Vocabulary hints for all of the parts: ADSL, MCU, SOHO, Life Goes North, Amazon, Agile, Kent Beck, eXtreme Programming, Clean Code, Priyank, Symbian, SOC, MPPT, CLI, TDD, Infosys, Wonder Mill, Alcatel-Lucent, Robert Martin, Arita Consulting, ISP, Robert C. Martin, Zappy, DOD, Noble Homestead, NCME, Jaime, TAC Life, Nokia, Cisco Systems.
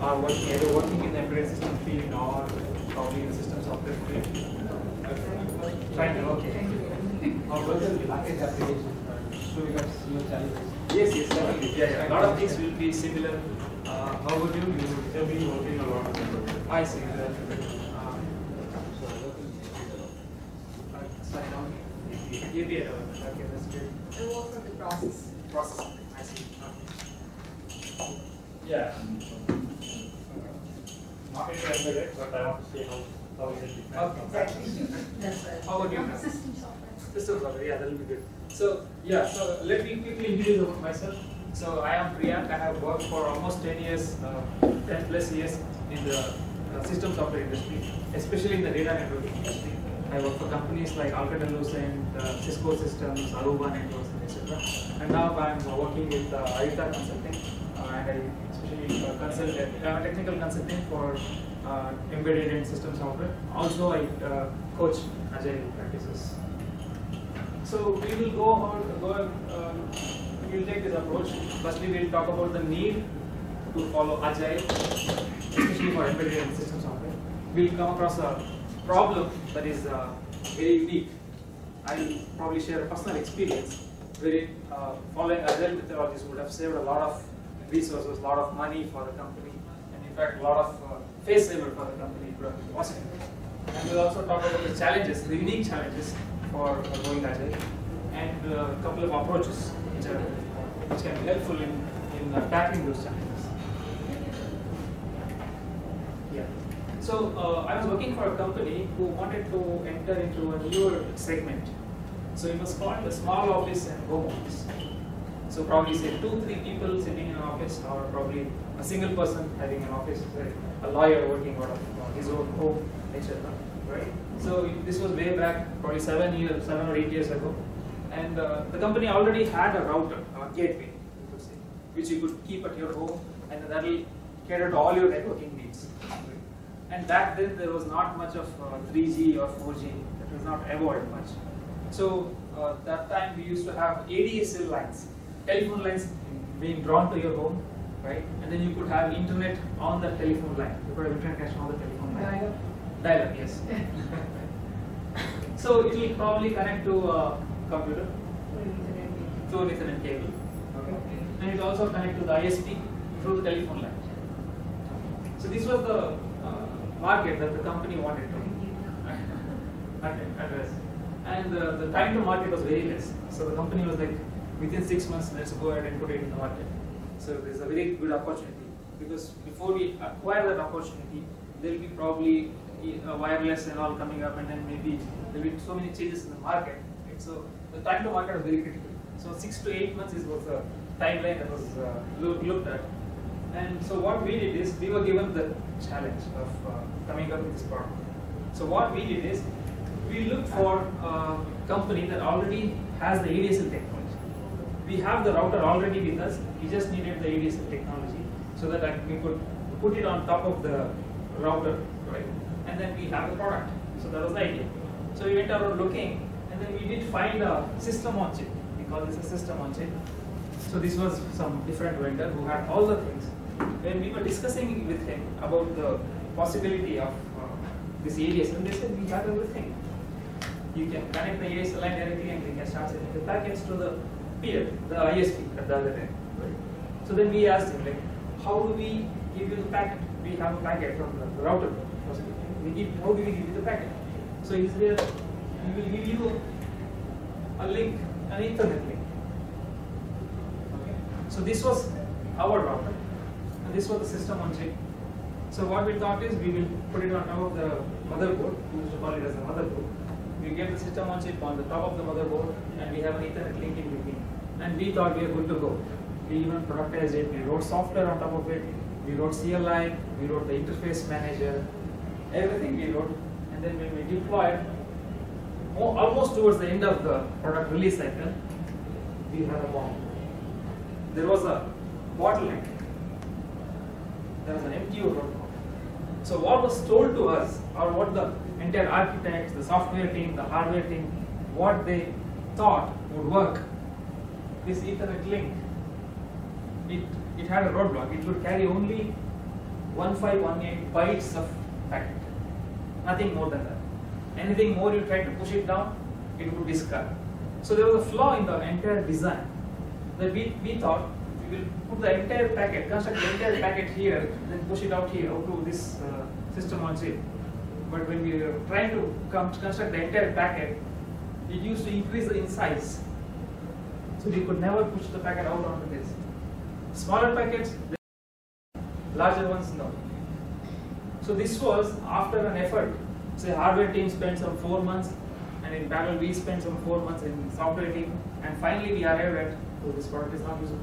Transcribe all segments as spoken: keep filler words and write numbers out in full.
are working, either working in the embedded system field or probably in the system software field. Trying to, okay. Or work in the package application. So you have similar challenges. Yes, yes, certainly. Yeah, yeah. A lot of things will be similar. Uh, how would you use it? They'll be working a lot. I see. Sign on. A P I development. Okay, that's good. And work on the process. Process. I see. Okay. Yeah. Market trend, right? But I want to see how, how is it different. Exactly. That's right. How would you use it? System software. System software, yeah, that will be good. So, yeah, so let me quickly introduce about myself. So, I am Priyank. I have worked for almost ten years, uh, ten plus years in the uh, system software industry, especially in the data networking industry. I work for companies like Alcatel-Lucent, uh, Cisco Systems, Aruba Networks, et cetera. And now I am working with uh, Arita Consulting, uh, and I especially uh, consult uh, technical consulting for uh, embedded and system software. Also, I uh, coach agile practices. So we will go on, go on, uh, we will take this approach. Firstly, we will talk about the need to follow agile, especially for embedded and system software. We will come across a problem that is uh, very unique. I will probably share a personal experience where uh, following agile methodologies would have saved a lot of resources, a lot of money for the company, and in fact a lot of uh, face saver for the company it would have been possible. And we will also talk about the challenges, the unique challenges for going agile, and a uh, couple of approaches which, are, which can be helpful in, in uh, tackling those challenges. Yeah. So uh, I was working for a company who wanted to enter into a newer segment. So it was called a small office and home office. So probably say two, three people sitting in an office, or probably a single person having an office, right? A lawyer working out of his own home, et cetera. Right? So this was way back, probably seven years, seven or eight years ago, and uh, the company already had a router, a gateway, you could say, which you could keep at your home, and that will cater to all your networking needs. Right? And back then there was not much of uh, three G or four G, that was not evolved much. So uh, that time we used to have A D S L lines, telephone lines being drawn to your home, right? And then you could have internet on the telephone line. You could have internet connection on the telephone line. Dial-up, yes. So it will probably connect to a computer through an Ethernet cable. Okay. And it will also connect to the I S P through the telephone line. So this was the uh, market that the company wanted to address. And uh, the time to market was very less. So the company was like, within six months, let's go ahead and put it in the market. So there's a very good opportunity, because before we acquire that opportunity, there will be probably Uh, wireless and all coming up, and then maybe there will be so many changes in the market. Right? So the time to market was very critical. So six to eight months is was the timeline that was uh, looked at. And so what we did is we were given the challenge of uh, coming up with this product. So what we did is we looked for a company that already has the A D S L technology. We have the router already with us. We just needed the A D S L technology so that uh, we could put it on top of the router, right? And then we have the product. So that was the idea. So we went around looking, and then we did find a system on chip. We call this a system on chip. So this was some different vendor who had all the things. When we were discussing with him about the possibility of uh, this A D S L, they said we have everything. You can connect the A D S L line directly, and we can start sending the packets to the peer, the I S P at the other end. Right? So then we asked him, like, how do we give you the packet? We have a packet from the router. We give, how do we give you the packet? So is there, we will give you a link, an Ethernet link. Okay. So this was our router, and this was the system on chip. So what we thought is we will put it on top of the motherboard. We used to call it as a motherboard. We get the system on chip on the top of the motherboard, and we have an Ethernet link in between. And we thought we are good to go. We even productized it. We wrote software on top of it. We wrote C L I. We wrote the interface manager. Everything we wrote, and then when we deployed, almost towards the end of the product release cycle, we had a bomb. There was a bottleneck. There was an M C U roadmap. So what was told to us, or what the entire architects, the software team, the hardware team, what they thought would work, this Ethernet link, it, it had a roadblock. It would carry only one five one eight bytes of packet, nothing more than that. Anything more you try to push it down, it would discard. So there was a flaw in the entire design. That we, we thought we will put the entire packet, construct the entire packet here, then push it out here, out to this uh, system on chip. But when we were trying to construct the entire packet, it used to increase in size. So we could never push the packet out onto this. Smaller packets, larger ones, no. So this was after an effort. Say hardware team spent some four months, and in parallel we spent some four months in software team, and finally we arrived at, oh, this product is not usable.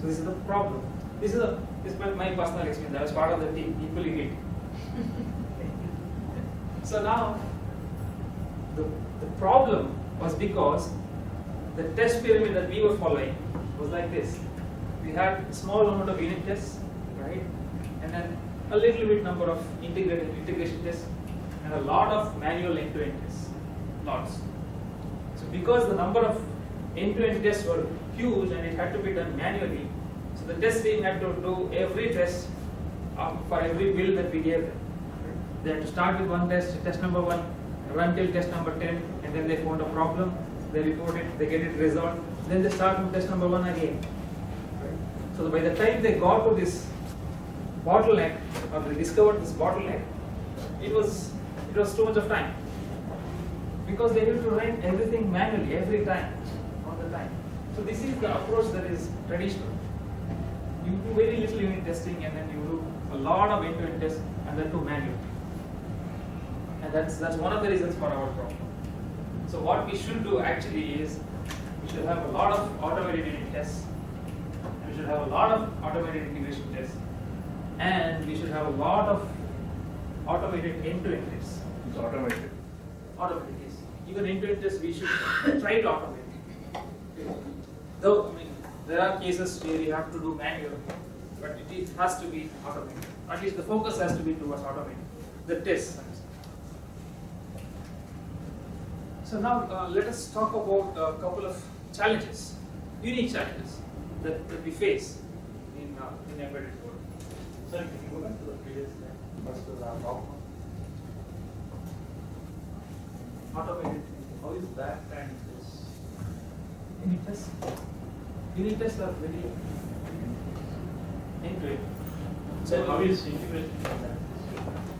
So this is the problem. This is a, this is my personal experience. I was part of the team, equally hit. So now the, the problem was because the test pyramid that we were following was like this. We had a small amount of unit tests, right? And then a little bit number of integrated integration tests and a lot of manual end-to-end tests, lots. So because the number of end-to-end tests were huge and it had to be done manually, so the test team had to do every test for every build that we gave them. They had to start with one test, test number one, run till test number ten, and then they found a problem, they report it, they get it resolved, then they start with test number one again. So by the time they got to this bottleneck, or they discovered this bottleneck, it was it was too much of time. Because they have to write everything manually, every time, all the time. So this is the approach that is traditional. You do very little unit testing and then you do a lot of end-to-end tests and then too manual. And that's, that's one of the reasons for our problem. So what we should do actually is, we should have a lot of automated unit tests, and we should have a lot of automated integration tests, and we should have a lot of automated end-to-end tests. It's automated. Automated, yes. Even end-to-end tests we should try to automate. Though, I mean, there are cases where you have to do manual, but it has to be automated. At least the focus has to be towards automating the tests. So now, uh, let us talk about a couple of challenges, unique challenges that, that we face in, uh, in embedded world. Sorry, can you go back to the previous slide? First was our top one. Automated. How is that and this? Unit tests. Unit tests are very end-to-end. So, so how is integration?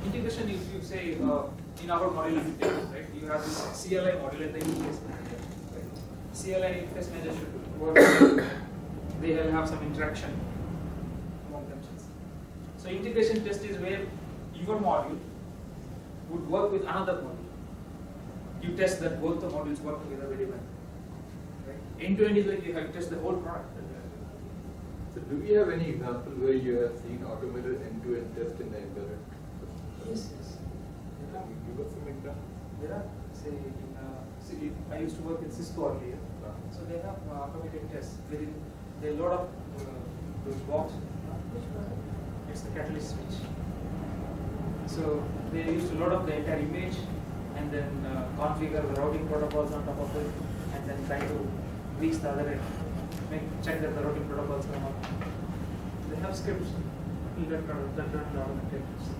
Integration is, you say, uh, in our module unit test, right? You have this C L I module and the unit test manager. Right? C L I unit test manager should work. They will have some interaction among themselves. So integration test is where your module would work with another module. You test that both the modules work together very well. Right? End to end is like you have to test the whole product. So do we have any example where you have seen automated end-to-end test in the embedded? Yes, yes. There are. Give us some examples. There are. Say, in, uh, say I used to work in Cisco earlier, so they have uh, automated tests. Within they load up uh, those boxes. It's the catalyst switch. So they used to load up the entire image and then uh, configure the routing protocols on top of it, and then try to reach the other end, make check that the routing protocols come up. They have scripts that run the automated tests.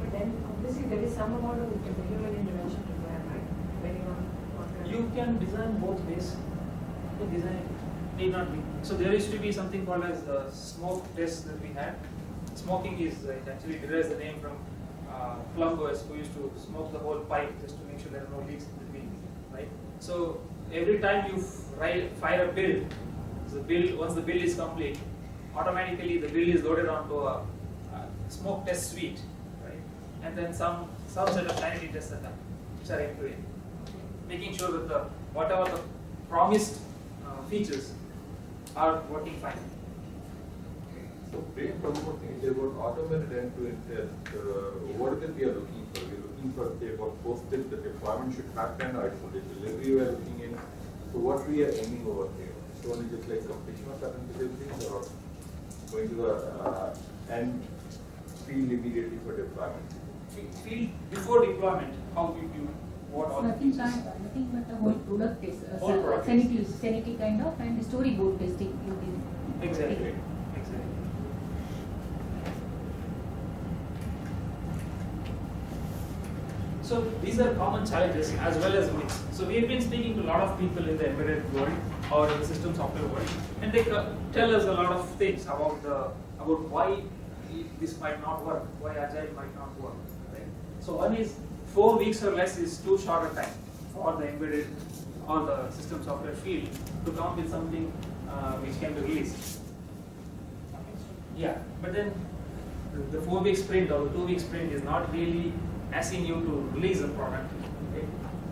But then obviously there is some amount of human intervention required, right? When you want, you can design both ways. You can design. Need not be. So there used to be something called as the smoke test that we had. Smoking is, it actually derives the name from uh, plumbers who used to smoke the whole pipe just to make sure there are no leaks in between, right? So every time you fire a build, so the build, once the build is complete, automatically the build is loaded onto a, a smoke test suite, right? And then some, some set of sanity tests are done, which are end to end, making sure that the whatever the promised uh, features are working fine. So, Priyank, one more thing is about automated end-to-end test. Uh, what is it we are looking for? We are looking for, say, what postage the deployment should happen, or for the delivery we are looking in. So, what we are aiming over here? So, only just like completion of certain deliveries, or going to the uh, end field immediately for deployment? Field before deployment, how we do what all nothing, kind, nothing but the whole product test, uh, sanity, sanity kind of, and storyboard testing. Exactly. Exactly. So these are common challenges as well as myths. So we have been speaking to a lot of people in the embedded world or in the system software world, and they tell us a lot of things about the about why this might not work, why agile might not work. Right? So one is four weeks or less is too short a time for the embedded or the system software field to come with something uh, which can be released. Yeah, but then the four-week sprint or the two-week sprint is not really asking you to release a product. Okay?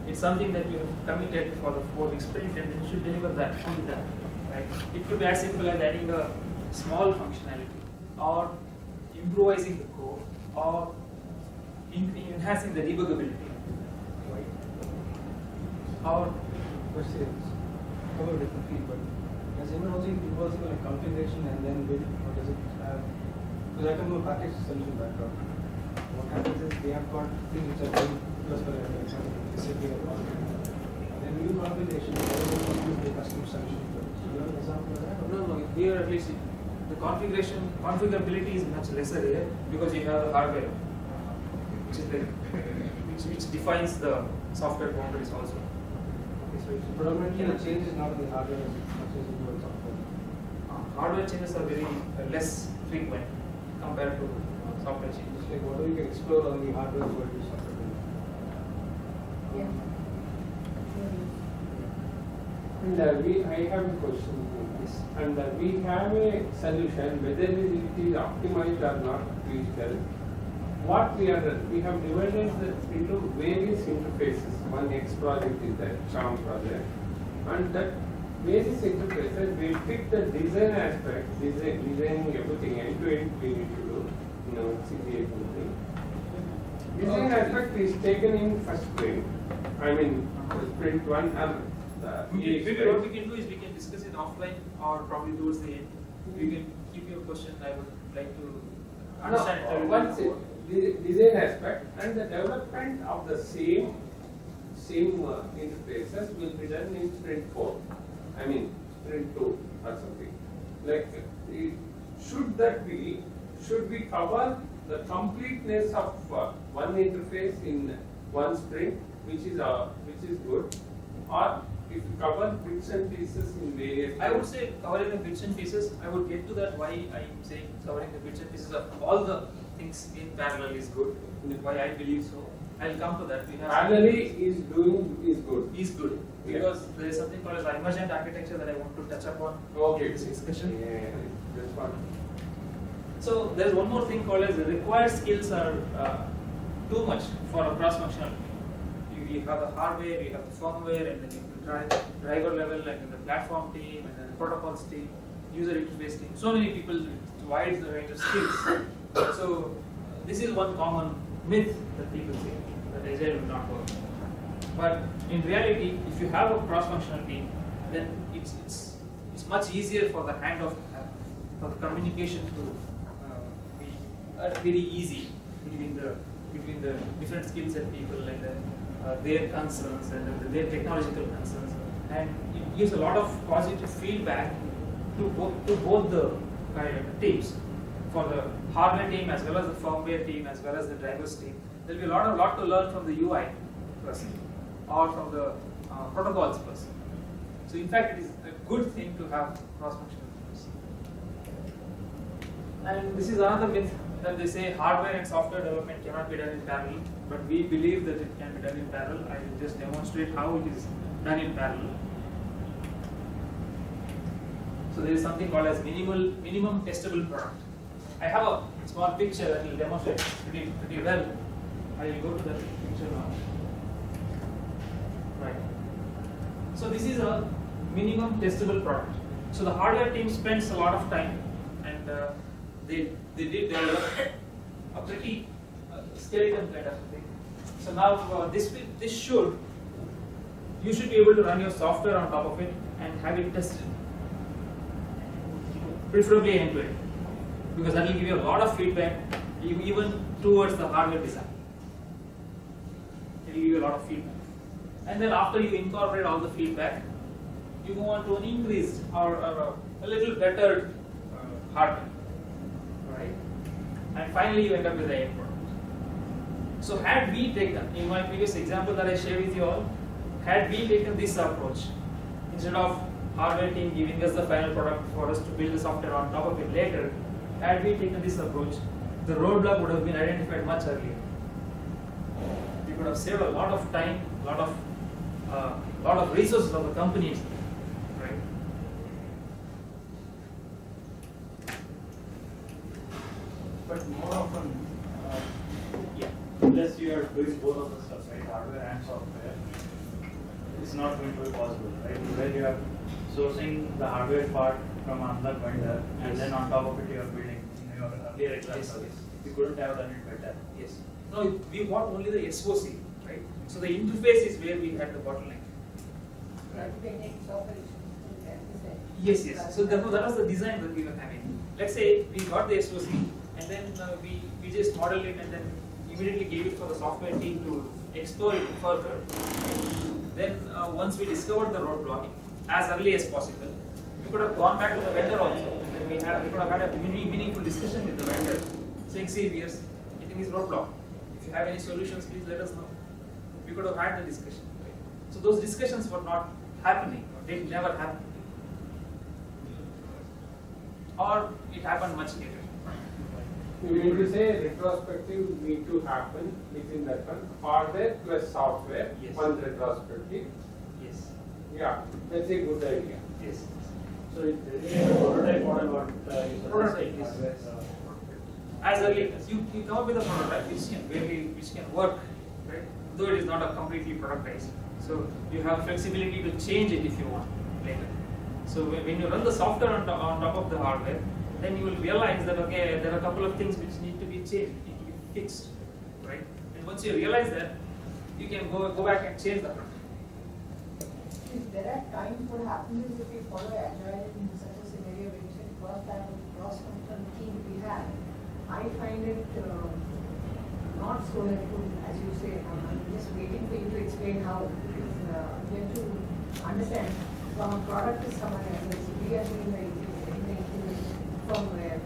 It's something that you have committed for the four-week sprint, and then you should deliver that, only that. Right? It could be as simple as adding a small functionality, or improvising the code, or in enhancing the debuggability, right? Or questions about different people. Does anyone also involves like configuration and then build, or does it have? Because I come from a package solution background. What happens is we have got things which are built plus for example, S A P or all. Then new configuration, the custom solution. Do you have an example of that? No, no. Here at least the configuration configurability is much lesser here because you have the hardware, which is the which which defines the software boundaries also. Okay, so it's predominantly the change is not in the hardware as much as in the software. Uh, hardware changes are very uh, less frequent compared to uh, software changes. Like whatever you can explore on the hardware world, you software world. Yeah. And uh, we, I have a question. And uh, we have a solution, whether it is optimized or not, we tell. What we are, we have divided this into various interfaces. One X project is that charm project, and that various interfaces we pick the design aspect, design, designing everything end to end we need to do, you know, C G A thing. Design aspect is taken in first sprint. I mean, sprint one and the. Maybe what we can do is we can discuss it offline or probably towards the end. You can keep your question. I would like to understand. No, once it, the design aspect and the development of the same same uh, interfaces will be done in sprint four. I mean sprint two or something. Like it, should that be should we cover the completeness of uh, one interface in one sprint, which is uh, which is good, or if you cover bits and pieces in various. I would say covering the bits and pieces. I would get to that why I am saying covering the bits and pieces of all the things in parallel is good. Why I believe so. I'll come to that. Parallelly is doing is good. Is good because yeah. There is something called as emergent architecture that I want to touch upon okay. in this discussion. Yeah, yeah, yeah. That's fun. So there is one more thing called as the required skills are uh, too much for a cross-functional. You, you have the hardware, you have the firmware, and then you driver level, and then the platform team, and then the protocols team, user interface team. So many people with wide range of skills. So uh, this is one common myth that people say that agile will not work. But in reality, if you have a cross-functional team, then it's it's it's much easier for the handoff, uh, for the communication to uh, be uh, very easy between the between the different skills and people and the. Uh, their concerns and uh, their technological concerns, and it gives a lot of positive feedback to both to both the uh, teams, for the hardware team as well as the firmware team as well as the drivers team. There will be a lot of lot to learn from the U I person or from the uh, protocols person. So in fact, it is a good thing to have cross-functional teams. And this is another myth that they say hardware and software development cannot be done in parallel. But we believe that it can be done in parallel. I will just demonstrate how it is done in parallel. So there is something called as minimal, minimum testable product. I have a small picture that will demonstrate pretty, pretty well. I will go to that picture now. Right. So this is a minimum testable product. So the hardware team spends a lot of time, and uh, they they did develop a pretty skeleton kind of thing. So now uh, this this should you should be able to run your software on top of it and have it tested, preferably end to end, because that will give you a lot of feedback even towards the hardware design. It will give you a lot of feedback, and then after you incorporate all the feedback, you go on to an increased or, or a little better hardware, right? And finally you end up with the end product. So had we taken, in my previous example that I share with you all, had we taken this approach, instead of hardware team giving us the final product for us to build the software on top of it later, had we taken this approach, the roadblock would have been identified much earlier. We could have saved a lot of time, a lot of, uh, lot of resources of the companies. But more often, uh, yeah, unless you are doing both of the stuff, right, hardware and software, it's not going to be possible, right? Where you are sourcing the hardware part from another vendor, yes, and then on top of it you are building, you know, your earlier class service. You couldn't have done it better. Yes. No, we want only the S O C, right? So the interface is where we had the bottleneck. Right. Yes, yes. So that was the design that we were having. Let's say we got the S O C. And then uh, we, we just modeled it and then immediately gave it for the software team to explore it further. Then uh, once we discovered the roadblock as early as possible, we could have gone back to the vendor also. And then we, had, we could have had a mini, meaningful discussion with the vendor saying, see, we are hitting this roadblock. If you have any solutions, please let us know. We could have had the discussion. Right? So those discussions were not happening, or they never happened. Or it happened much later. You mean to say retrospective need to happen within that one, hardware plus software, yes, one retrospective. Yes. Yeah, that's a good idea. Yes. So it is a prototype model or prototype. As early as you, you come up with a prototype which can really, which can work, right? Though it is not a completely productized. So you have flexibility to change it if you want later. So when you run the software on top, on top of the hardware, then you will realize that, okay, there are a couple of things which need to be changed, need to be fixed, right? And once you realize that, you can go go back and change that. Is there a time for happiness if we follow agile in such a scenario which is first time cross-functional team we have? I find it uh, not so helpful, as you say. I'm just waiting for you to explain how it is uh, get to understand from a product to someone else. We are doing the from where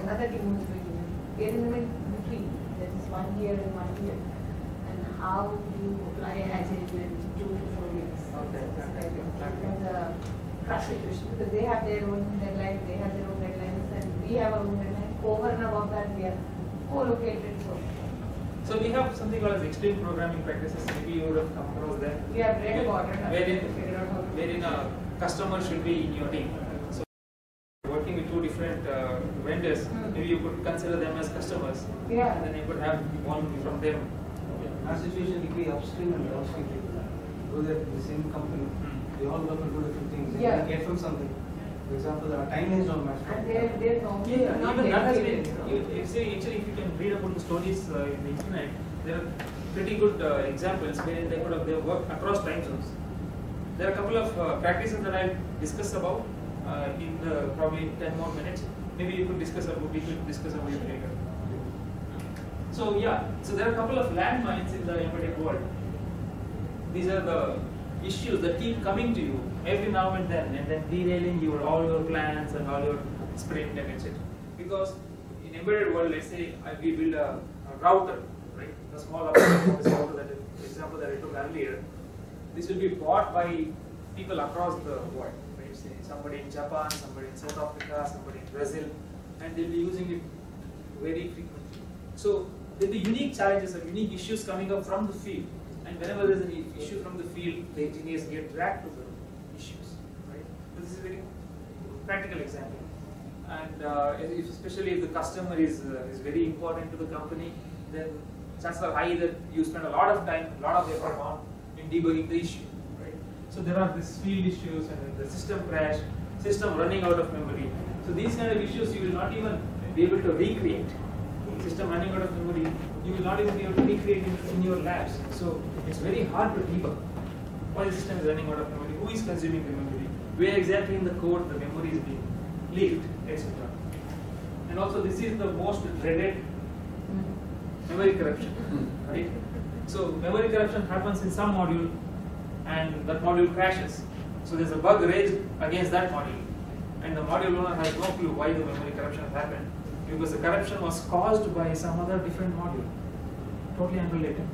another team was doing it. There is an in-between. There is one year and one year. And how do you apply agile in two to four years? Okay. It's a crush situation because they have their own deadline, they have their own deadlines, and we have our own deadline. Over and above that, we are co-located. So. so we have something called as eXtreme Programming practices. Maybe you would have come across that. We have read about it. Wherein, wherein a customer should be in your team. Working with two different uh, vendors, mm-hmm, maybe you could consider them as customers. Yeah. And then you could have one from them. Our situation will be upstream and downstream people. Though they're the same company, mm-hmm, they all work on two different things. They yeah. get from something. For example, our timelines don't match. And they're, they're not. Yeah, yeah. Not that has been. Actually, if you can read about the stories uh, in the internet, there are pretty good uh, examples where they could have they worked across time zones. There are a couple of uh, practices that I'll discuss about. Uh, in the, probably ten more minutes, maybe you could discuss about we could discuss about it later. So yeah, so there are a couple of landmines in the embedded world. These are the issues that keep coming to you every now and then, and then derailing your all your plans and all your sprint and et cetera. Because in embedded world, let's say we build a, a router, right? A small router, that is, example that I took earlier. This will be bought by people across the world. Somebody in Japan, somebody in South Africa, somebody in Brazil, and they'll be using it very frequently. So there'll be unique challenges and unique issues coming up from the field. And whenever there's an issue from the field, the engineers get dragged to the issues. Right? So this is a very practical example. And uh, if, especially if the customer is uh, is very important to the company, then chances are high that you spend a lot of time, a lot of effort on in debugging the issue. So there are these field issues and the system crash, system running out of memory. So these kind of issues you will not even be able to recreate. System running out of memory, you will not even be able to recreate it in your labs. So it's very hard to debug. Why the system is running out of memory? Who is consuming the memory? Where exactly in the code the memory is being leaked, et cetera. And also this is the most dreaded memory corruption, right? So memory corruption happens in some module, and that module crashes. So there's a bug raised against that module. And the module owner has no clue why the memory corruption has happened, because the corruption was caused by some other different module. totally unrelated.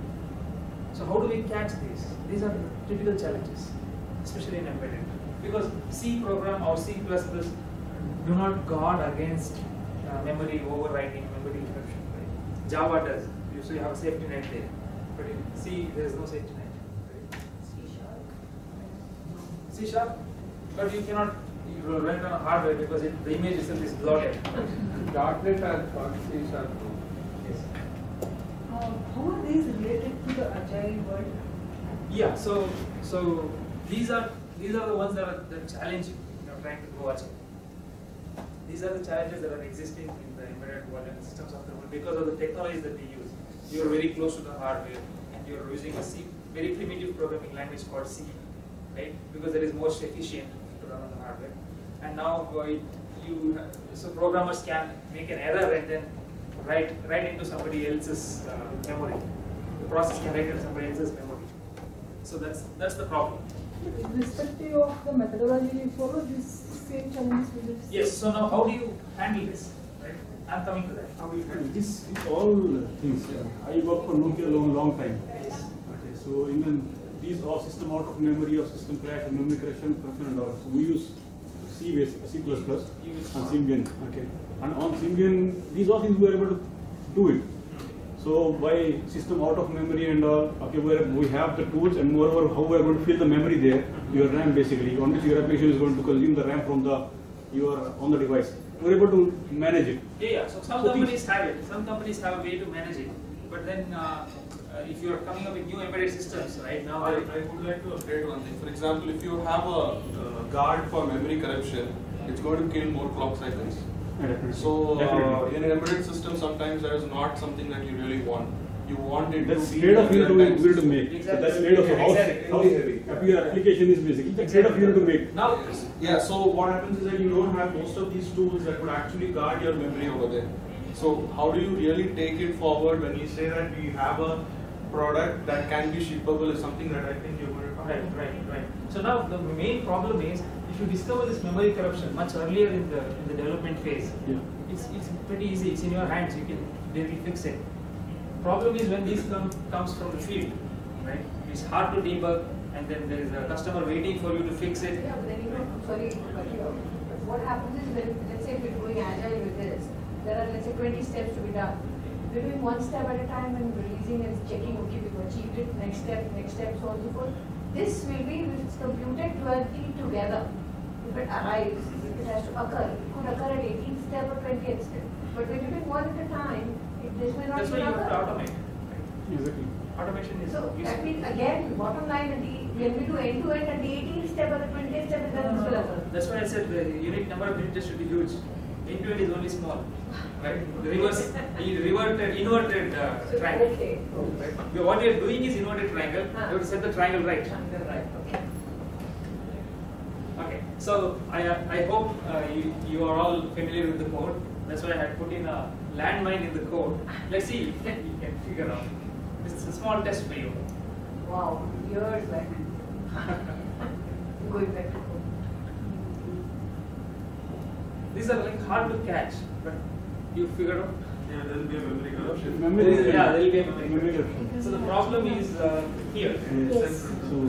So how do we catch these? These are the typical challenges, especially in embedded. Because C program or C plus plus do not guard against uh, memory overwriting, memory interruption. Right? Java does, so you have a safety net there. But in C, there is no safety net. Right? C sharp, but you cannot you run it on hardware because it, the image itself is bloated. .NET and C sharp. Yes. Uh, how are these related to the agile world? Yeah. So, so these are these are the ones that are the challenge you are trying to go agile. These are the challenges that are existing in the embedded world and systems of the world because of the technologies that we use. You are very close to the hardware, and you are using a C, very primitive programming language called C, right? Because that is most efficient to run on the hardware. And now, it, you so programmers can make an error and then write write into somebody else's uh, memory. The process can write into somebody else's memory. So that's that's the problem. With respect to the methodology you follow, these same challenges will exist. Yes. So now, how do you handle this? I'm coming to that. How we handle this is all things. Yeah. I worked for Nokia long, long time. Yes. Okay. So in the, these are system out of memory or system crash and memory correction function and all. So we use C base, C plus plus on Symbian. Okay. And on Symbian, these all things we are able to do it. So by system out of memory and all, okay, we we have the tools and moreover how we are going to fill the memory there, your RAM basically, on which your application is going to consume the RAM from the your on the device. We are able to manage it. Yeah, yeah. So some so companies have it. Some companies have a way to manage it. But then, uh, uh, if you are coming up with new embedded systems, right now, I, I would like to upgrade one thing. For example, if you have a uh, guard for memory corruption, it's going to kill more clock cycles. So uh, in an embedded system, sometimes that is not something that you really want. You want it that's to be trade-off you need to make. Exactly. So that's trade-off of how exactly. how your application is basically. That's trade-off you need to make. Now, yeah. So what happens is that you don't have most of these tools that would actually guard your memory over there. So how do you really take it forward when you say that we have a product that can be shippable is something that I think you would. Right, right, right. So now the main problem is if you discover this memory corruption much earlier in the in the development phase, yeah. it's it's pretty easy. It's in your hands. You can directly fix it. Problem is when this com comes from the field, right? It's hard to debug, and then there is a customer waiting for you to fix it. Yeah, but then you know, sorry, but you know, but what happens is when, let's say if we're going agile with this, there are let's say twenty steps to be done. We're doing one step at a time and releasing and checking. Okay, we've achieved it. Next step, next step, so on and so forth. This will be if it's computed twelve T together. If it arrives, if it has to occur, it could occur at eighteenth step or twentieth step. But when you're doing one at a time. This may not That's why you have to automate. Exactly. Automation is. So that means again, bottom line, when we do end to end at the eighteenth step or the twentieth step, then this will occur. That's why I said the unit number of units should be huge. End to end is only small, right? The reverse, the reverted, inverted uh, so, triangle. Okay. Right? What you are doing is inverted triangle. You have to set the triangle right. Triangle right. Okay. Okay. So I I hope uh, you you are all familiar with the code. That's why I had put in a landmine in the code. Let's see if you can figure out. It's a small test for you. Wow, years back. Going back to code. These are like hard to catch, but you figure out. Yeah, there will be a memory corruption. Memory corruption. Yeah, there will be a memory corruption. So the problem is uh, here. Yes. So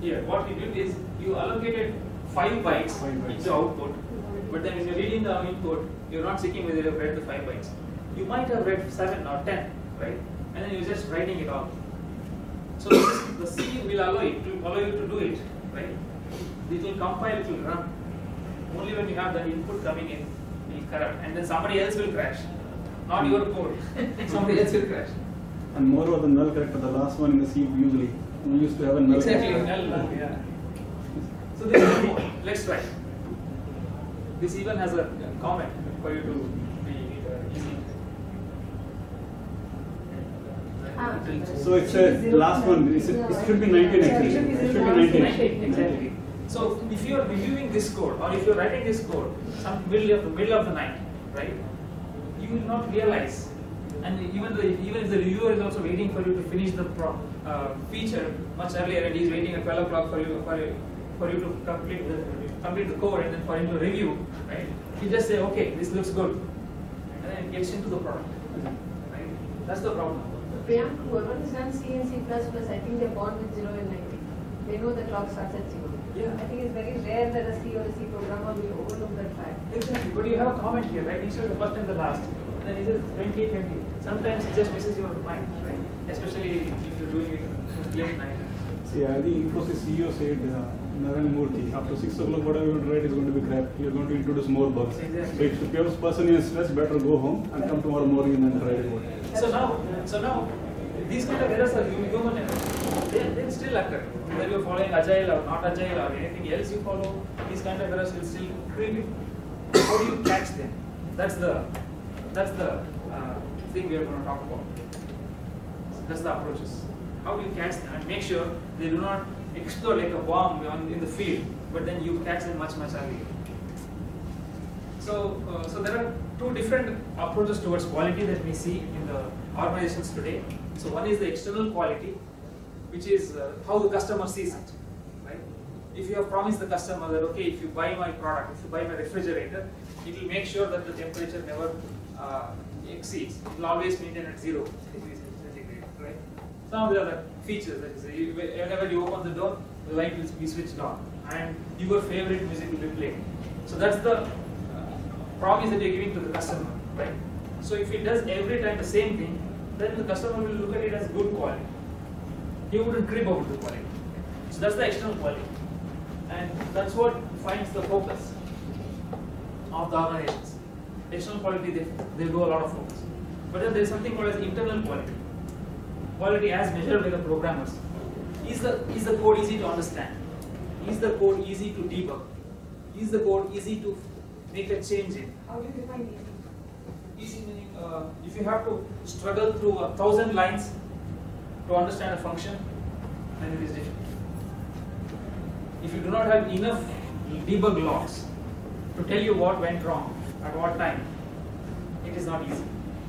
here, what we did is you allocated five bytes into the output. But then when you're reading the input, you're not checking whether you've read the five bytes. You might have read seven or ten, right? And then you're just writing it out. So the C will allow it to allow you to do it, right? It will compile, it will run. Only when you have that input coming in, it will corrupt, and then somebody else will crash. Not your code. Somebody else will crash. And moreover, the null character, the last one in the C usually. We used to have a null. Exactly, null, null, yeah. So this is more. Let's try. This even has a comment for you to be easy. Ah, so it's a last one. It's a, it should be nineteen actually. It should be nineteen. Exactly. So if you are reviewing this code or if you are writing this code, some middle of the middle of the night, right? You will not realize, and even the even the reviewer is also waiting for you to finish the pro, uh, feature much earlier, and he's waiting at twelve o'clock for you for you for you to complete the. Complete the code and then for him to review, right? You just say, okay, this looks good, and then it gets into the product, right? That's the problem. Priyank, whoever has done C and C++, I think they're born with zero and ninety. They know the clock starts at zero. Yeah. I think it's very rare that a C or a C programmer will overlook that fact. Exactly. But you have a comment here, right? He said the first and the last. And then he says twenty twenty. Sometimes it just misses your mind, right? Especially if you're doing it late night. See, I think Infosys C E O said, uh, Naren Murthy, after six o'clock, whatever you want to write is going to be crap. You're going to introduce more bugs. Exactly. So if you have a person who is stressed, better go home and come tomorrow morning and then try it more. So now, so now, these kind of errors are human errors. They, they'll still occur. Whether you're following agile or not agile or anything else you follow, these kind of errors will still creep in. How do you catch them? That's the, that's the uh, thing we are going to talk about. That's the approaches. How do you catch them and make sure they do not explode like a bomb on, in the field, but then you catch them much, much earlier. So, uh, so there are two different approaches towards quality that we see in the organizations today. So one is the external quality, which is uh, how the customer sees it, right? If you have promised the customer that, okay, if you buy my product, if you buy my refrigerator, it will make sure that the temperature never uh, exceeds. It will always maintain at zero degrees centigrade, right? Some of the other features, that is, whenever you open the door, the light will be switched on and your favorite music will be played. So that's the uh, promise that you're giving to the customer, right? So if it does every time the same thing, then the customer will look at it as good quality. He wouldn't crib over the quality. So that's the external quality. And that's what finds the focus of the organizations. External quality, they, they do a lot of focus. But then there's something called as internal quality. Quality as measured by the programmers. Is the, is the code easy to understand? Is the code easy to debug? Is the code easy to make a change in? How do you define easy? Easy meaning uh, if you have to struggle through a thousand lines to understand a function, then it is difficult. If you do not have enough debug logs to tell you what went wrong, at what time, it is not easy.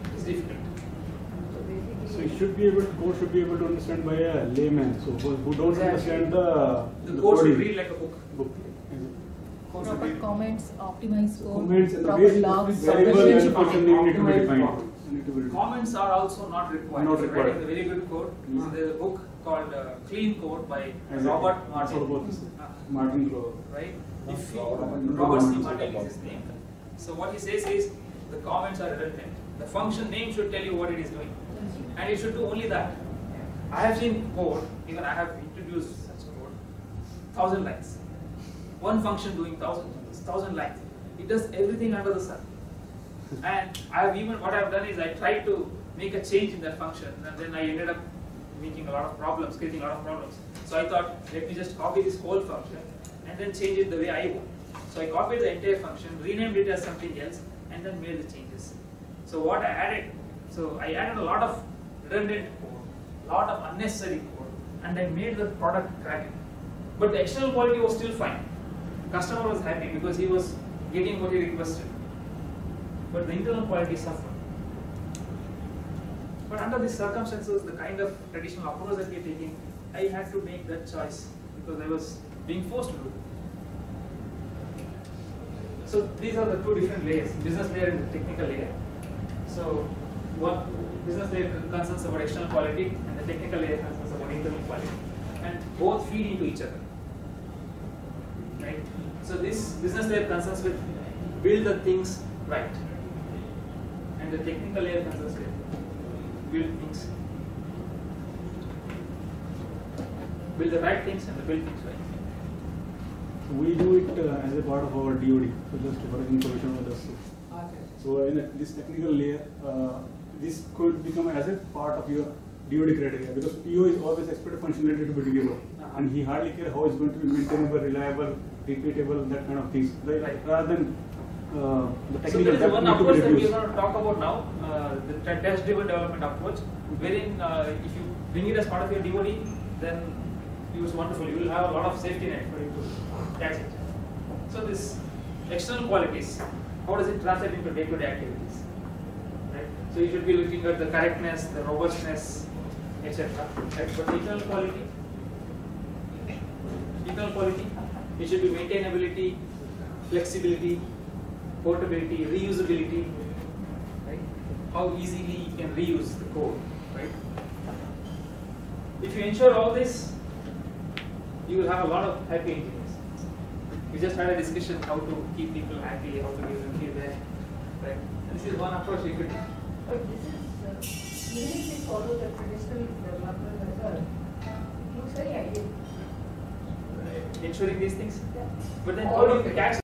It is difficult. So it should be able, code should be able to understand by a layman. So who don't exactly. understand the, the, the code should read like a book. book. Proper comments, optimized code, comments and proper logs, variable function need to be defined. Comments are also not required. Not required. It's a very good code. Mm-hmm. So there's a book called uh, Clean Code by exactly. Robert Martin. Robert Martin. Right? If you, Robert C. Martin is his name. So what he says is the comments are redundant. The function name should tell you what it is doing. And it should do only that. I have seen code, even I have introduced such code, thousand lines. One function doing thousand, thousand lines. It does everything under the sun. And I've even, what I've done is I tried to make a change in that function, and then I ended up making a lot of problems, creating a lot of problems. So I thought, let me just copy this whole function, and then change it the way I want. So I copied the entire function, renamed it as something else, and then made the changes. So what I added, so I added a lot of redundant code, lot of unnecessary code, and I made the product cracking. But the external quality was still fine. Customer was happy because he was getting what he requested. But the internal quality suffered. But under these circumstances, the kind of traditional approach that we are taking, I had to make that choice because I was being forced to do it. So these are the two different layers, business layer and the technical layer. So one business layer concerns about external quality and the technical layer concerns about internal quality. And both feed into each other. Right? So this business layer concerns with build the things right. And the technical layer concerns with build things. Build the right things and the build things right. So we do it uh, as a part of our D O D, so just for information with us. Okay. So in a, this technical layer, uh, this could become as a part of your D O D criteria because P O is always expected functionality to be delivered, uh-huh. and he hardly cares how it's going to be maintainable, reliable, repeatable, that kind of things. Right? Right. Rather than uh, the technical. So there is that one approach that we are going to talk about now, uh, the test-driven development approach, wherein uh, if you bring it as part of your D O D, then it's wonderful. You will have a lot of safety net for you to catch it. So this external qualities, how does it translate into day-to-day activities? Right? So you should be looking at the correctness, the robustness, et cetera. Right? But internal quality, internal quality, it should be maintainability, flexibility, portability, reusability. Right? how easily you can reuse the code, right? If you ensure all this, you will have a lot of happy engineers. We just had a discussion how to keep people happy, how to give them feedback, right? This is one approach you could. But this is, uh, even if you follow the traditional development method, it looks very ideal. Right. Ensuring these things? Yeah. But then all how do you catch?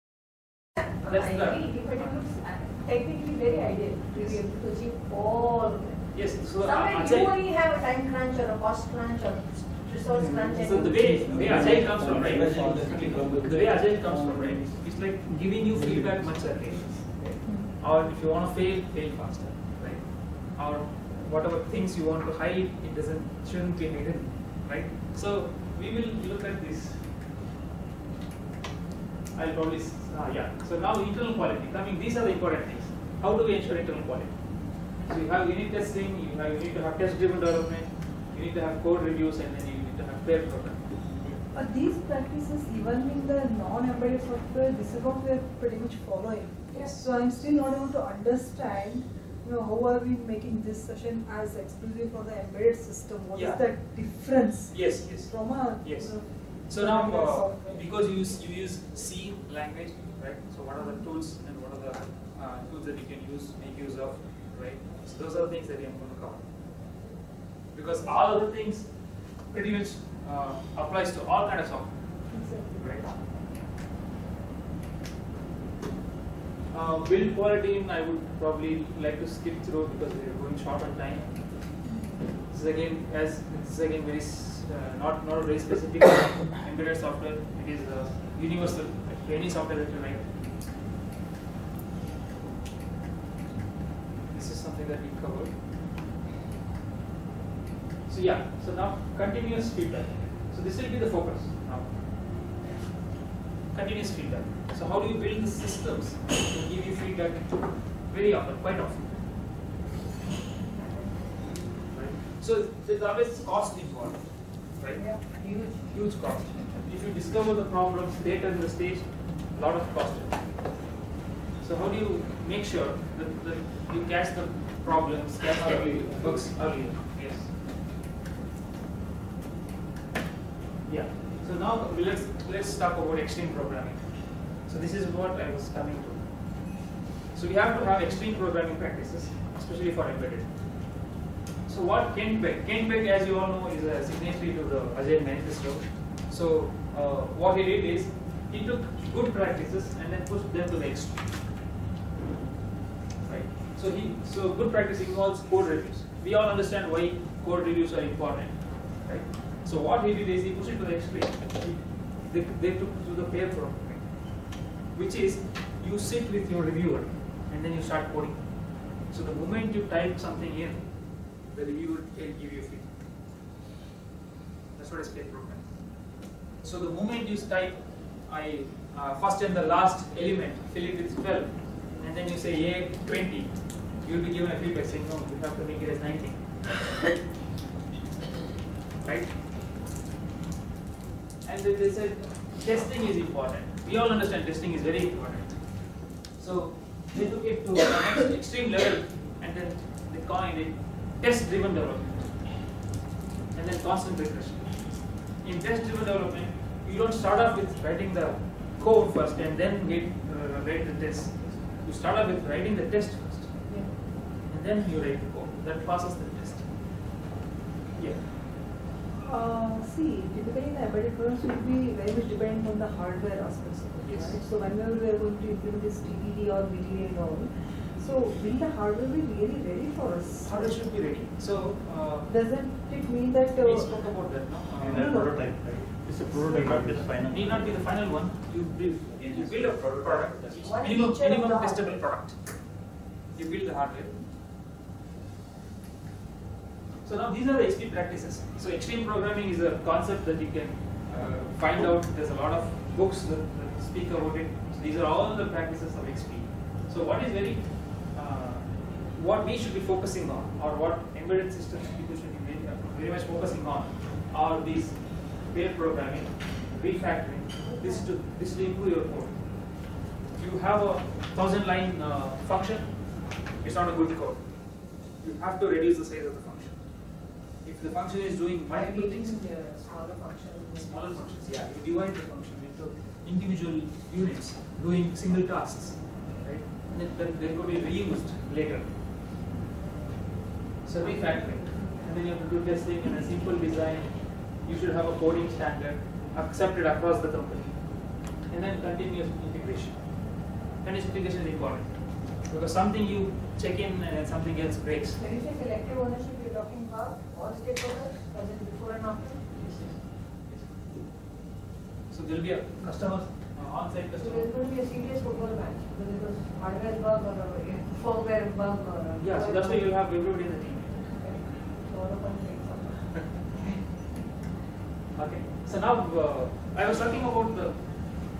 That's I the agree, but it looks technically very ideal to be able to achieve all of them. Yes, so sometimes you only have a time crunch or a cost crunch or resource crunch. So the way, the way Agile comes from, right? The way Agile comes from, right? It's like giving you feedback much earlier. Or if you want to fail, fail faster, right? Or whatever things you want to hide, it doesn't shouldn't be hidden, right? So we will look at this. I'll probably ah, yeah. So now internal quality. I mean, these are the important things. How do we ensure internal quality? So you have unit testing, you have you need to have test-driven development, you need to have code reviews, and then you need to have pair program. Are these practices even in the non-embedded software? This is what we are pretty much following. Yes. So I'm still not able to understand, you know, how are we making this session as exclusive for the embedded system? What yeah. is that difference? Yes. Yes. From a yes. You know, so now, uh, because you use, you use C language, right? So what are the tools and what are the uh, tools that you can use, make use of, right? So those are the things that I am going to cover. Because all other things pretty much uh, applies to all kinds of software, exactly. Right? Uh, build quality, I would probably like to skip through because we are going short on time. This is again, as this is again very uh, not not very specific embedded software. It is uh, universal to any software that you write. This is something that we covered. So yeah. So now continuous feedback. So this will be the focus now. Continuous feedback. So how do you build the systems to give you feedback very often, quite often? Right. So there's always cost involved, right? Yeah. Huge, huge cost. If you discover the problems later in the stage, a lot of cost. So how do you make sure that, that you catch the problems, catch the bugs earlier? Yes. Yeah. So now let's let's talk about eXtreme programming. So this is what I was coming to. So we have to have eXtreme programming practices, especially for embedded. So what Kent Beck? Kent Beck, as you all know, is a signatory to the Agile Manifesto. So uh, what he did is he took good practices and then pushed them to the extreme. Right. So he so good practice involves code reviews. We all understand why code reviews are important. Right. So what he did is he pushed it to the extreme. They, they took to the pair program, right? Which is you sit with your reviewer and then you start coding. So the moment you type something in, the reviewer can give you feedback. That's what is pair program. So the moment you type, I uh, first and the last element, fill it with twelve, and then you say yeah, twenty, you will be given a feedback saying no, you have to make it as nineteen, right? And they said testing is important. We all understand testing is very important. So they took it to an extreme level and then they coined it test-driven development and then constant regression. In test-driven development, you don't start off with writing the code first and then get, uh, write the test. You start off with writing the test first, yeah. And then you write the code that passes the test. Yeah. Uh, see, typically the embedded programs will be very much dependent on the hardware aspects of it, yes. Right? So whenever we are going to implement this T D D or V D A and all, so will the hardware be really ready for us? Hardware should be ready. So uh, doesn't it mean that uh, we spoke about that, no? Uh, in a prototype, right? It's a prototype, not the final. Need not be the final one. You build, you build a product. Minimum, minimum testable product. You build the hardware. So now these are the eXtreme practices. So eXtreme programming is a concept that you can uh, find out. There's a lot of books that, that speak about it. So these are all the practices of eXtreme. So what is very, uh, what we should be focusing on, or what embedded systems people should be very, very much focusing on, are these pair programming, refactoring. This is to this is to improve your code. You have a thousand line uh, function. It's not a good code. you have to reduce the size of the function. If the function is doing multiple things, smaller functions, smaller functions, yeah, you divide the function into individual units doing single tasks, right? And then they could be reused later. So we factor it, and then you have to do testing in a simple design. You should have a coding standard accepted across the company, and then continuous integration. Continuous integration is important because something you check in and something else breaks. When you say selective ownership, you're talking about all stakeholders, as in before and after? Yes, yes. So there will be a customer, uh, on-site customer. So there will be a serious football match because it was hardware bug or a firmware bug or a... Yeah, so that's why you'll have everybody in the team. Okay. So all of us. Okay, so now uh, I was talking about the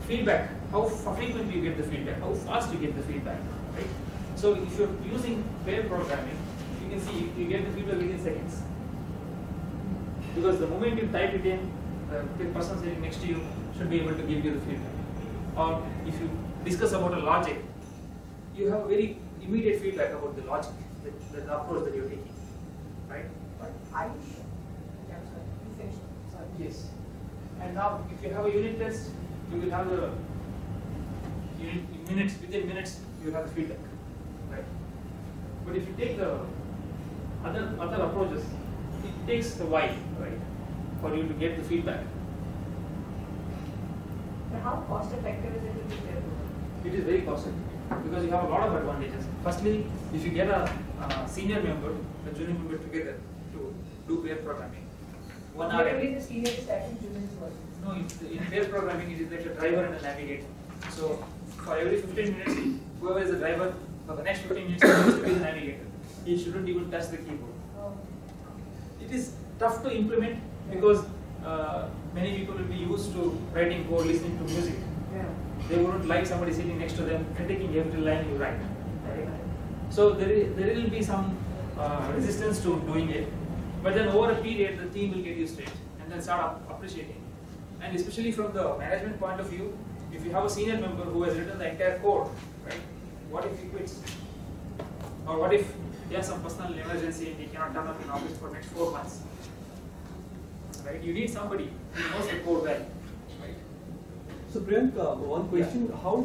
feedback, how frequently you get the feedback, how fast you get the feedback, right? So if you're using pair programming, you can see you get the feedback within seconds. Because the moment you type it in, the person sitting next to you should be able to give you the feedback. Or if you discuss about a logic, you have very immediate feedback about the logic, the, the approach that you're taking, right? But I Yes, and now if you have a unit test, you will have the unit minutes within minutes you will have the feedback, right? But if you take the other other approaches, it takes a while, right, for you to get the feedback. But how cost effective is it to be there? It is very cost effective because you have a lot of advantages. Firstly, if you get a, a senior member, a junior member together to do pair programming. One hour. Really the senior is actually junior's work. No, in pair programming it is like a driver and a navigator. So for every fifteen minutes, whoever is the driver, for the next fifteen minutes, he has to be the navigator. He shouldn't even touch the keyboard. Oh. It is tough to implement because uh, many people will be used to writing code, listening to music. Yeah. They wouldn't like somebody sitting next to them critiquing every line you write. Right? So there, is, there will be some uh, resistance to doing it. But then over a period, the team will get used to it and then start appreciating. And especially from the management point of view, if you have a senior member who has written the entire code, right? What if he quits? Or what if he has some personal emergency and he cannot turn up in office for the next four months? Right? You need somebody who knows the code well. Right? So Priyank, uh, one question, yeah. How?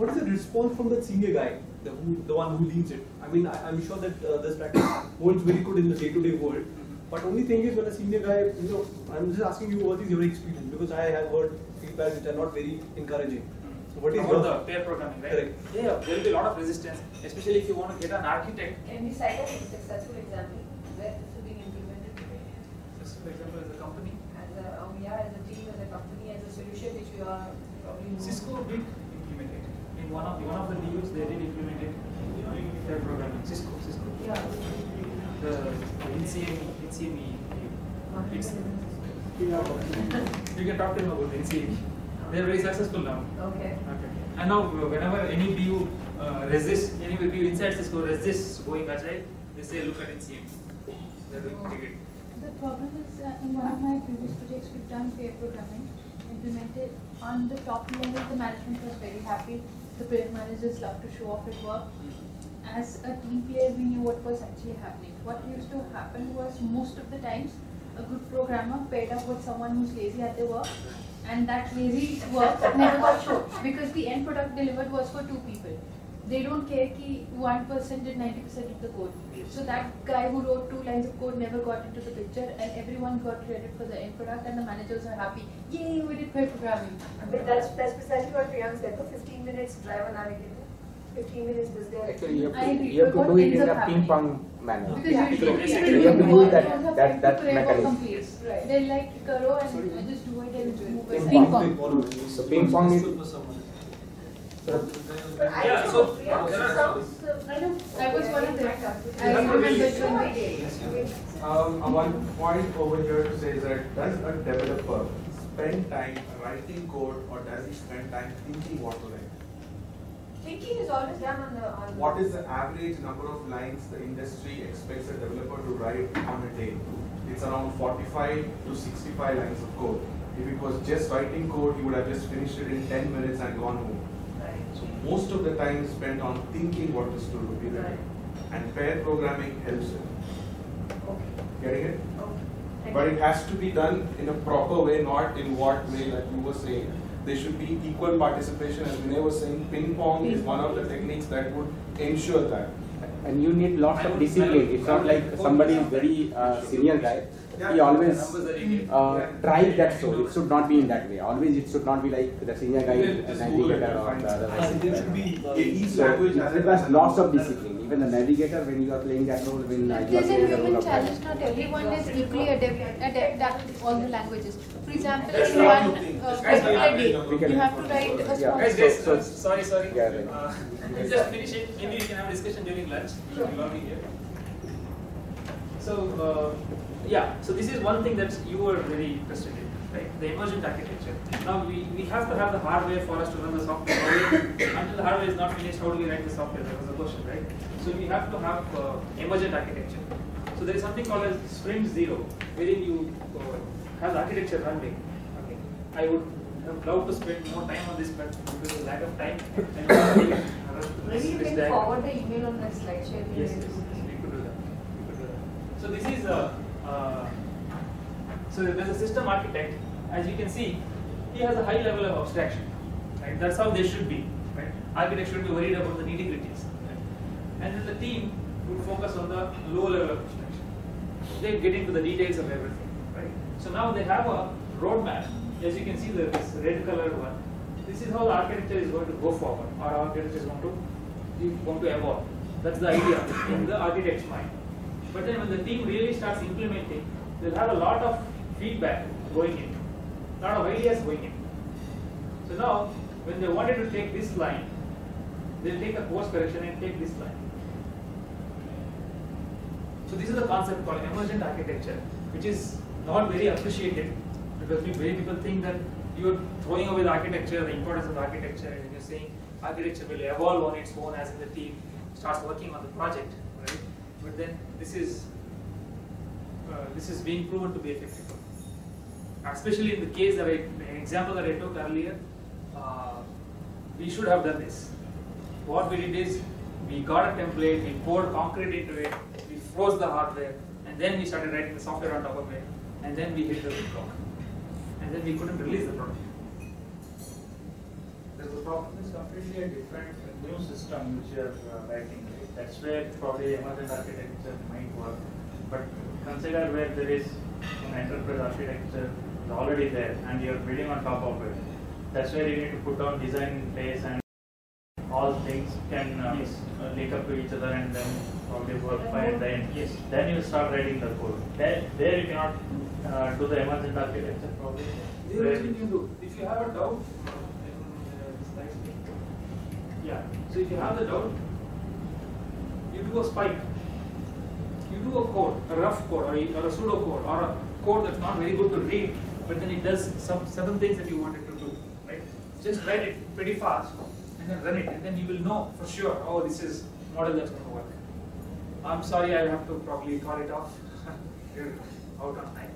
What is the response from the senior guy? The, who, the one who leads it? I mean, I, I'm sure that uh, this practice holds very good in the day-to-day world. But only thing is when a senior guy, you know, I'm just asking you what is your experience because I have heard feedback which are not very encouraging. Mm-hmm. So what is about the pair programming, right? Correct. Yeah, there will be a lot of resistance, especially if you want to get an architect. Can we cite a successful example where this is being implemented today? Successful example as a company? As a, um, yeah, as a team, as a company, as a solution which we are probably using. Cisco did implement it. In one of the, one of the D Us, they did implement it. You know, in pair programming. Cisco, Cisco. Yeah. The N C M E. N C M E. You can talk to him about the N C M E. They are very successful now. Okay. Okay. And now, whenever any B U uh, resists, any B U inside Cisco resists going agile, they say, look at N C M E. They are doing pretty good. The problem is, uh, in one of my previous projects, we've done pair programming, implemented on the top level. The management was very happy. The project managers love to show off at work. As a team player, we knew what was actually happening. What used to happen was most of the times, a good programmer paired up with someone who's lazy at their work, and that lazy work never got shown because the end product delivered was for two people. They don't care ki one person did ninety percent of the code. So that guy who wrote two lines of code never got into the picture, and everyone got credit for the end product, and the managers are happy. Yay, we did pair programming. But that's that's precisely what Priyank said. For fifteen minutes, drive and navigate. fifteen minutes this day. Actually, you have to, I agree, you have to do it in a ping pong manner. Because yeah. Usually, yeah. Usually, you have to do that, that, that mechanism. Right. They like Karo and I just do it and move it. Ping pong. So ping pong is. So, yeah, so. Yeah, so, so I know. That was one of the. I remember the um, one point over here to say is that does a developer spend time writing code or does he spend time thinking what to write? Thinking is always done on the... On what is the average number of lines the industry expects a developer to write on a day? It's around forty-five to sixty-five lines of code. If it was just writing code, you would have just finished it in ten minutes and gone home. Right. So most of the time spent on thinking what is to do. Right. and pair programming helps it. Okay. Getting it? Okay. But it has to be done in a proper way, not in what way like you were saying. There should be equal participation, as Vinay was saying. Ping pong is one of the techniques that would ensure that. And you need lots of discipline. It's not like somebody is very uh, senior guy. He always uh, tries that, so it should not be in that way. Always it should not be like the senior guy is a navigator or the other way. So it requires lots of discipline. Even the navigator, when you are playing that role, when you are playing the role of challenge, not everyone is equally adept at all the languages. For example, if you want regular you have to write a small. Sorry, sorry. Let's just finish it. Maybe we can have a discussion during lunch. So. Yeah, so this is one thing that you were very interested in, right? The emergent architecture. Now we, we have to have the hardware for us to run the software. Until the hardware is not finished, how do we write the software? That was the question, right? So we have to have uh, emergent architecture. So there is something called as sprint zero, wherein you uh, have the architecture running. Okay. I would have loved to spend more time on this, but because of lack of time, and maybe you can forward the email on that slide share. Yes, yes, we could do that. We could do that. So this is a uh, Uh, so there's a system architect, as you can see, he has a high level of abstraction. Right? That's how they should be. Right? Architects should be worried about the nitty-gritties. Right? And then the team would focus on the low level of abstraction. They get into the details of everything. Right? So now they have a roadmap. As you can see, there is red colored one. This is how the architecture is going to go forward, or architecture is going to going to evolve. That's the idea in the architect's mind. But then when the team really starts implementing, they'll have a lot of feedback going in, a lot of ideas going in. So now, when they wanted to take this line, they'll take a course correction and take this line. So this is a concept called emergent architecture, which is not very appreciated, because many people think that you're throwing away the architecture, the importance of the architecture, and you're saying architecture will evolve on its own as the team starts working on the project. Right? But then this is uh, this is being proven to be effective, especially in the case that I, an example that I took earlier. Uh, we should have done this. What we did is we got a template, we poured concrete into it, we froze the hardware, and then we started writing the software on top of it, and then we hit the roadblock, and then we couldn't release the product. The problem is completely a different new system which you are uh, writing. That's where probably emergent architecture might work. But consider where there is an enterprise architecture already there and you are building on top of it. That's where you need to put down design in place, and all things can um, yes. uh, link up to each other and then probably work by the end. Yes. Then you start writing the code. There, there you cannot uh, do the emergent architecture probably. If you have a doubt, yeah. So if you have the doubt, you do a spike, you do a code, a rough code, or a, or a pseudo code, or a code that's not very good to read, but then it does some certain things that you wanted to do, right? Just write it pretty fast and then run it, and then you will know for sure, oh, this is model that's going to work. I'm sorry, I have to probably call it off. You're out on time.